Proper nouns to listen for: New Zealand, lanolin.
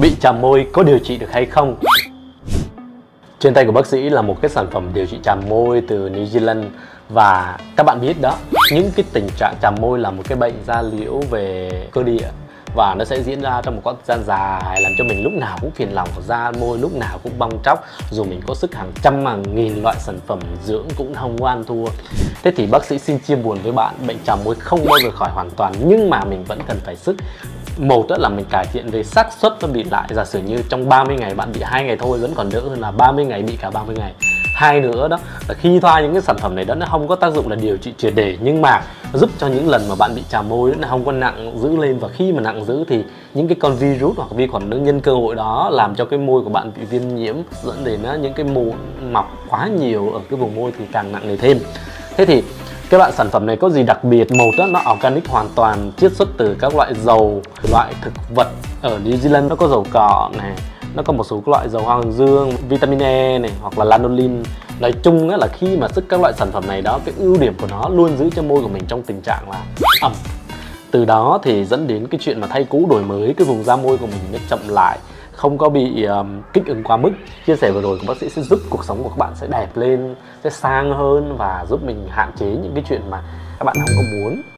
Bị chàm môi có điều trị được hay không? Trên tay của bác sĩ là một cái sản phẩm điều trị chàm môi từ New Zealand. Và các bạn biết đó, những cái tình trạng chàm môi là một cái bệnh da liễu về cơ địa, và nó sẽ diễn ra trong một quãng thời gian dài, làm cho mình lúc nào cũng phiền lòng, da môi lúc nào cũng bong tróc, dù mình có sức hàng trăm hàng nghìn loại sản phẩm dưỡng cũng không oan thua. Thế thì bác sĩ xin chia buồn với bạn, bệnh chàm môi không bao giờ khỏi hoàn toàn, nhưng mà mình vẫn cần phải sức. Một đó là mình cải thiện về xác suất nó bị lại, giả sử như trong 30 ngày bạn bị 2 ngày thôi vẫn còn đỡ hơn là 30 ngày bị cả 30 ngày. Hai nữa đó là khi thoa những cái sản phẩm này đó, nó không có tác dụng là điều trị triệt để, nhưng mà giúp cho những lần mà bạn bị chàm môi nó không có nặng giữ lên, và khi mà nặng giữ thì những cái con virus hoặc vi khuẩn nó nhân cơ hội đó làm cho cái môi của bạn bị viêm nhiễm, dẫn đến những cái mụn mọc quá nhiều ở cái vùng môi thì càng nặng nề thêm. Thế thì các bạn, sản phẩm này có gì đặc biệt? Một đó, nó organic hoàn toàn, chiết xuất từ các loại dầu, loại thực vật. Ở New Zealand nó có dầu cọ này, nó có một số loại dầu hoa hướng dương, vitamin E này, hoặc là lanolin. Nói chung là khi mà sức các loại sản phẩm này đó, cái ưu điểm của nó luôn giữ cho môi của mình trong tình trạng là ẩm. Từ đó thì dẫn đến cái chuyện mà thay cũ đổi mới, cái vùng da môi của mình nó chậm lại, không có bị kích ứng quá mức. Chia sẻ vừa rồi của bác sĩ sẽ giúp cuộc sống của các bạn sẽ đẹp lên, sẽ sang hơn, và giúp mình hạn chế những cái chuyện mà các bạn không có muốn.